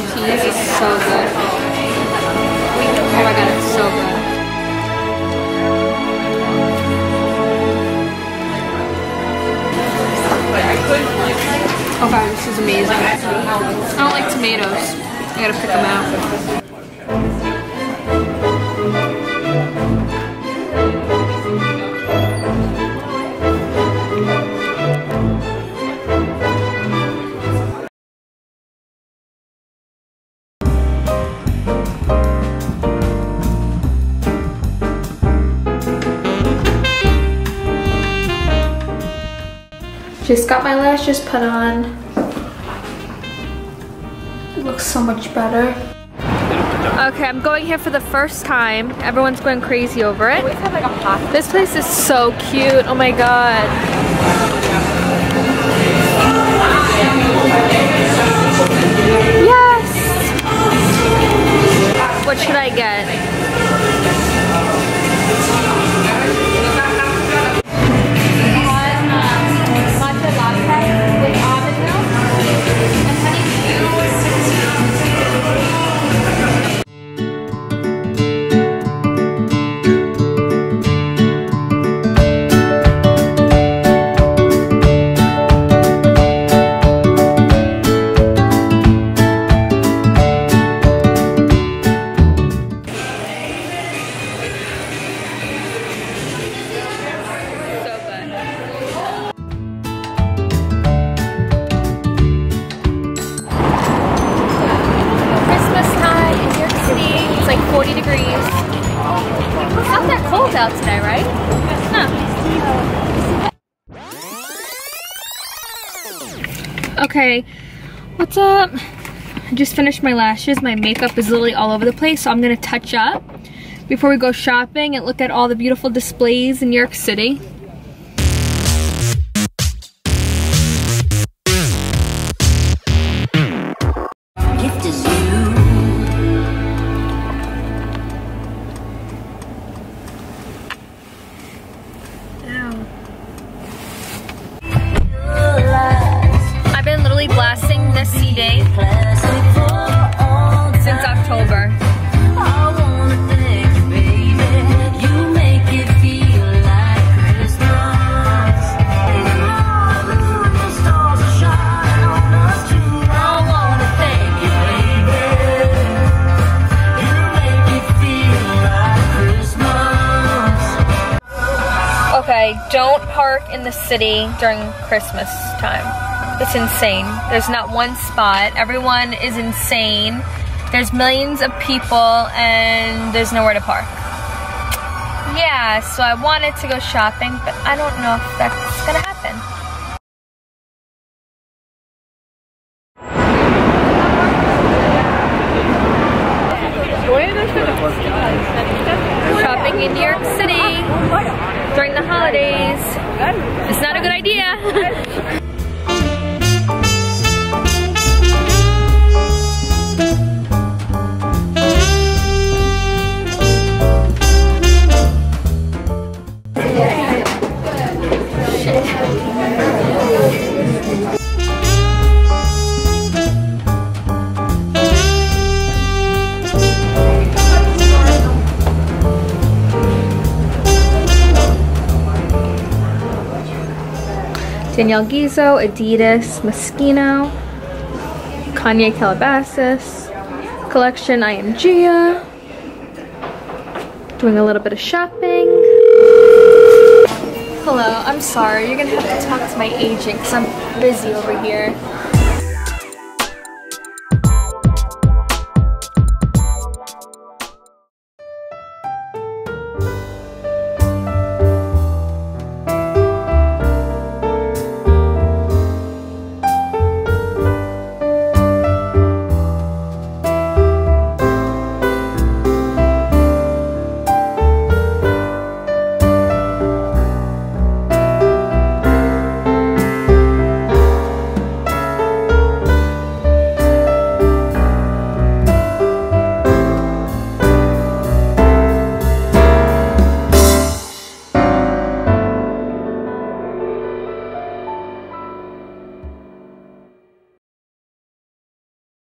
and cheese is so good. Oh my god, it's so good. Oh god, this is amazing. I don't like tomatoes. I gotta pick them out. Just got my lashes put on. It looks so much better. Okay, I'm going here for the first time. Everyone's going crazy over it. This place is so cute. Oh my god. Yes! What should I get? Out today, right? Huh. Okay, what's up? I just finished my lashes. My makeup is literally all over the place, so I'm gonna touch up before we go shopping and look at all the beautiful displays in New York City. Blasting this CD since October. Okay, don't park in the city during Christmas time. It's insane. There's not one spot. Everyone is insane. There's millions of people and there's nowhere to park. Yeah, so I wanted to go shopping, but I don't know if that's gonna happen. Shopping in New York City during the holidays. It's not a good idea. Danielle Gizzo, Adidas, Moschino, Kanye Calabasas, collection I Am Gia, doing a little bit of shopping. Hello, I'm sorry, you're gonna have to talk to my agent because I'm busy over here.